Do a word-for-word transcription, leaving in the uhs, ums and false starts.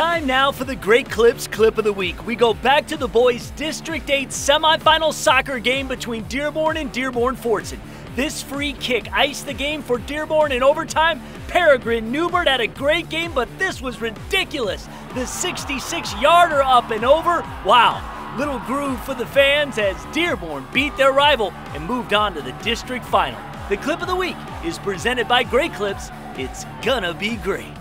Time now for the Great Clips Clip of the Week. We go back to the boys' District eight semifinal soccer game between Dearborn and Dearborn-Fortson. This free kick iced the game for Dearborn in overtime. Peregrine Neubert had a great game, but this was ridiculous. The sixty-six yarder up and over. Wow. Little groove for the fans as Dearborn beat their rival and moved on to the district final. The Clip of the Week is presented by Great Clips. It's gonna be great.